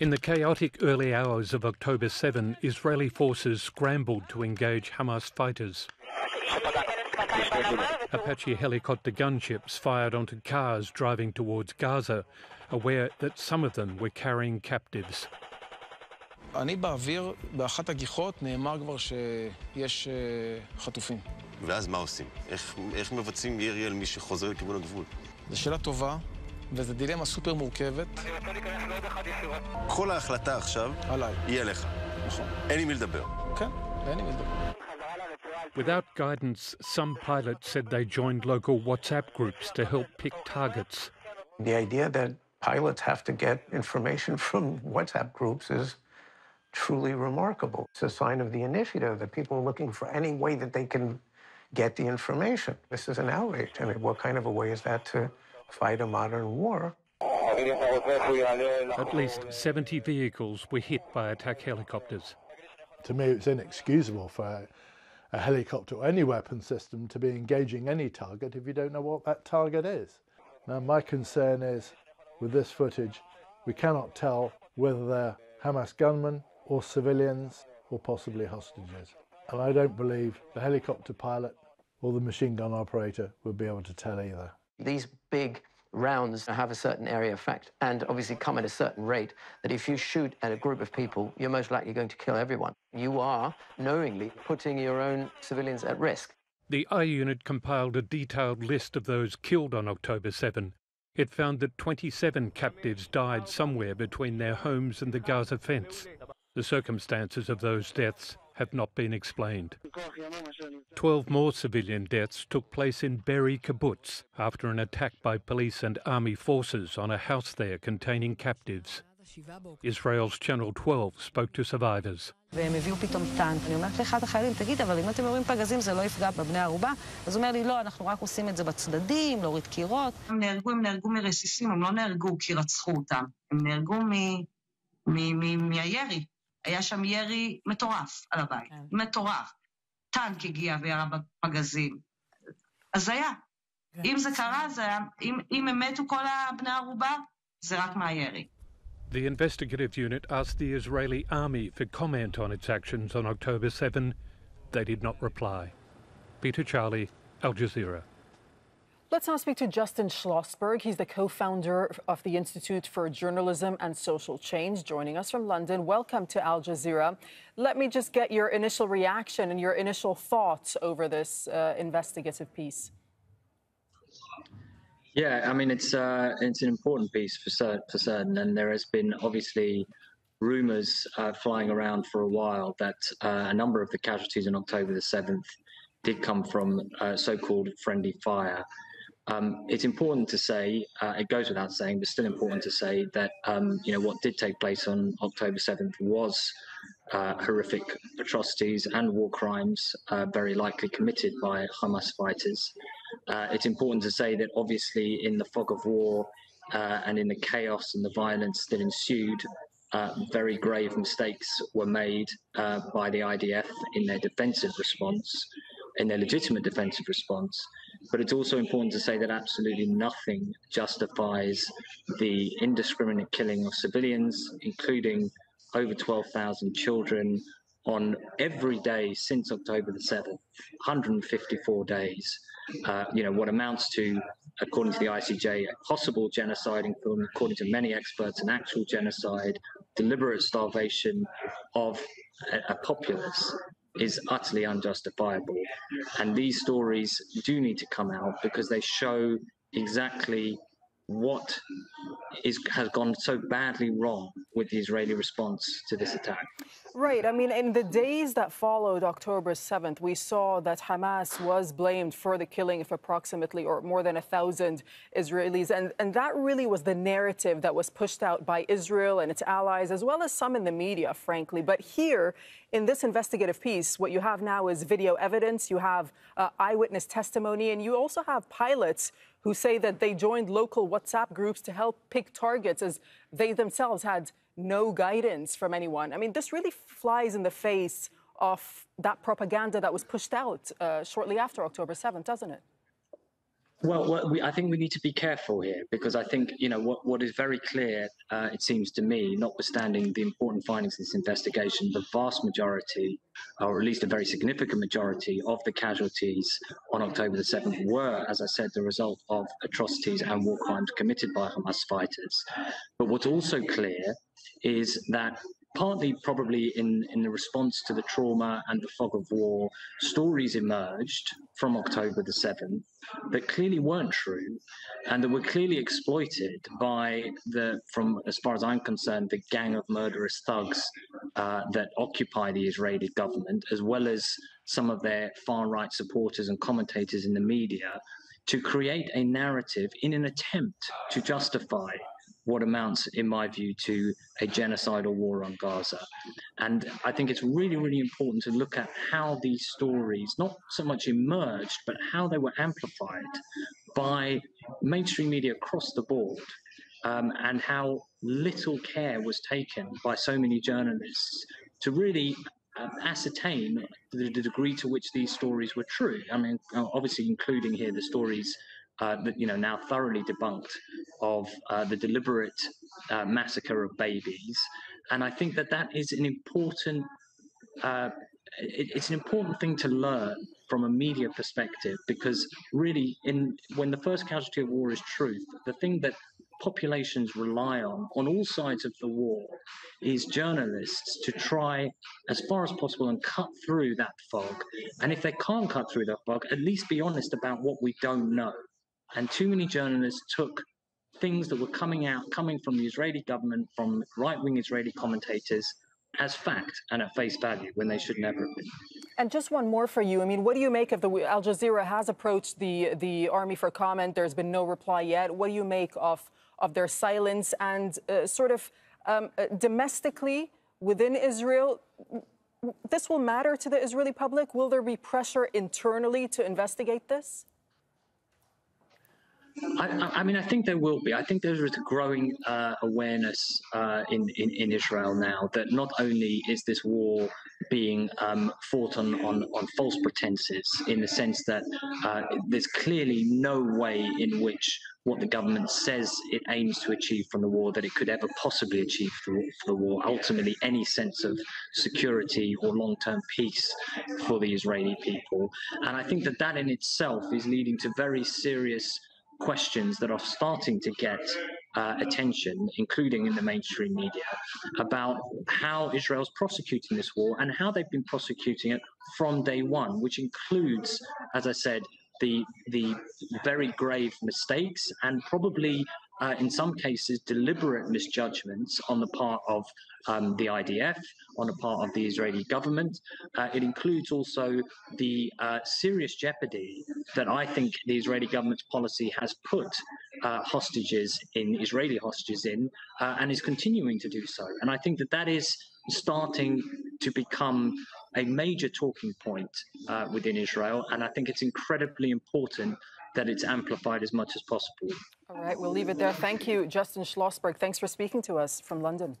In the chaotic early hours of October 7, Israeli forces scrambled to engage Hamas fighters. Apache helicopter gunships fired onto cars driving towards Gaza, aware that some of them were carrying captives. וזו דילמה סופר מורכבת. אני רוצה להיכנס לעוד אחד ישירות. כל ההחלטה עכשיו היא עליך. נכון. אין לי מי לדבר. כן, אין לי מי לדבר. Without guidance, some pilots said they joined local WhatsApp groups to help pick targets. The idea that pilots have to get information from WhatsApp groups is truly remarkable. It's a sign of the initiative that people are looking for any way that they can get the information. This is an outrage. I mean, what kind of a way is that to fight a modern war? At least 70 vehicles were hit by attack helicopters. To me, it's inexcusable for a helicopter or any weapon system to be engaging any target if you don't know what that target is. Now, my concern is, with this footage, we cannot tell whether they're Hamas gunmen or civilians or possibly hostages. And I don't believe the helicopter pilot or the machine gun operator would be able to tell either. These big rounds have a certain area of effect and obviously come at a certain rate, that if you shoot at a group of people, you're most likely going to kill everyone. You are knowingly putting your own civilians at risk. The I-Unit compiled a detailed list of those killed on October 7. It found that 27 captives died somewhere between their homes and the Gaza fence. The circumstances of those deaths have not been explained. 12 more civilian deaths took place in Be'eri Kibbutz after an attack by police and army forces on a house there containing captives. Israel's Channel 12 spoke to survivors. היה שם ירי מטורף על הבית, מטורף. טנק הגיע וירה בפגזים. אז היה. אם זה קרה, זה היה. אם מתו כל הבני ערובה, זה רק מהירי. The investigative unit asked the Israeli army for comment on its actions on October 7. They did not reply. Peter Charley, Al Jazeera. Let's now speak to Justin Schlossberg. He's the co-founder of the Institute for Journalism and Social Change, joining us from London. Welcome to Al Jazeera. Let me just get your initial reaction and your initial thoughts over this investigative piece. Yeah, I mean, it's an important piece for certain, and there has been obviously rumours flying around for a while that a number of the casualties on October the 7th did come from so-called friendly fire. It's important to say, it goes without saying, but still important to say that, you know, what did take place on October 7th was horrific atrocities and war crimes, very likely committed by Hamas fighters. It's important to say that obviously in the fog of war and in the chaos and the violence that ensued, very grave mistakes were made by the IDF in their defensive response, in their legitimate defensive response. But it's also important to say that absolutely nothing justifies the indiscriminate killing of civilians, including over 12,000 children, on every day since October the 7th, 154 days. You know, what amounts to, according to the ICJ, a possible genocide, including, according to many experts, an actual genocide, deliberate starvation of a populace, is utterly unjustifiable. And these stories do need to come out because they show exactly what has gone so badly wrong with the Israeli response to this attack. Right. I mean, in the days that followed October 7th, we saw that Hamas was blamed for the killing of approximately or more than 1,000 Israelis. And that really was the narrative that was pushed out by Israel and its allies, as well as some in the media, frankly. But here, in this investigative piece, what you have now is video evidence, you have eyewitness testimony, and you also have pilots who say that they joined local WhatsApp groups to help pick targets as they themselves had no guidance from anyone. I mean, this really flies in the face of that propaganda that was pushed out shortly after October 7th, doesn't it? Well, I think we need to be careful here, because I think, you know, what is very clear, it seems to me, notwithstanding the important findings of this investigation, the vast majority, or at least a very significant majority, of the casualties on October the 7th were, as I said, the result of atrocities and war crimes committed by Hamas fighters. But what's also clear is that, partly probably in the response to the trauma and the fog of war, stories emerged from October the 7th that clearly weren't true and that were clearly exploited by the, from as far as I'm concerned, the gang of murderous thugs that occupy the Israeli government, as well as some of their far-right supporters and commentators in the media, to create a narrative in an attempt to justify what amounts, in my view, to a genocidal war on Gaza. And I think it's really, really important to look at how these stories not so much emerged, but how they were amplified by mainstream media across the board, and how little care was taken by so many journalists to really ascertain the degree to which these stories were true. I mean, obviously including here the stories that, you know, now thoroughly debunked, of the deliberate massacre of babies. And I think that that is an important, it's an important thing to learn from a media perspective, because really, when the first casualty of war is truth, the thing that populations rely on all sides of the war, is journalists to try as far as possible and cut through that fog. And if they can't cut through that fog, at least be honest about what we don't know. And too many journalists took things that were coming from the Israeli government, from right-wing Israeli commentators, as fact and at face value, when they should never have been. And just one more for you. I mean, what do you make of Al Jazeera has approached the army for comment. There's been no reply yet. What do you make of their silence and sort of domestically within Israel? This will matter to the Israeli public. Will there be pressure internally to investigate this? I mean, I think there will be. I think there is a growing awareness in Israel now that not only is this war being fought on false pretenses, in the sense that there's clearly no way in which what the government says it aims to achieve from the war, that it could ever possibly achieve for the war, ultimately any sense of security or long-term peace for the Israeli people. And I think that that in itself is leading to very serious questions that are starting to get attention, including in the mainstream media, about how Israel's prosecuting this war and how they've been prosecuting it from day one, which includes, as I said, the very grave mistakes and probably, in some cases, deliberate misjudgments on the part of the IDF, on the part of the Israeli government. It includes also the serious jeopardy that I think the Israeli government's policy has put Israeli hostages in, and is continuing to do so. And I think that that is starting to become a major talking point within Israel. And I think it's incredibly important that it's amplified as much as possible. All right, we'll leave it there. Thank you, Justin Schlossberg. Thanks for speaking to us from London.